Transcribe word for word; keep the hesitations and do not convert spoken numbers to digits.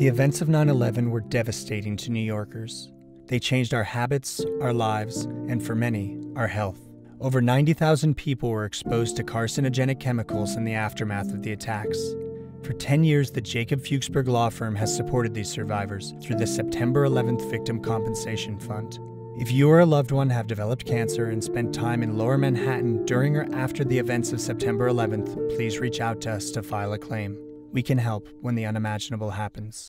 The events of nine eleven were devastating to New Yorkers. They changed our habits, our lives, and for many, our health. Over ninety thousand people were exposed to carcinogenic chemicals in the aftermath of the attacks. For ten years, the Jacob Fuchsberg Law Firm has supported these survivors through the September eleventh Victim Compensation Fund. If you or a loved one have developed cancer and spent time in Lower Manhattan during or after the events of September eleventh, please reach out to us to file a claim. We can help when the unimaginable happens.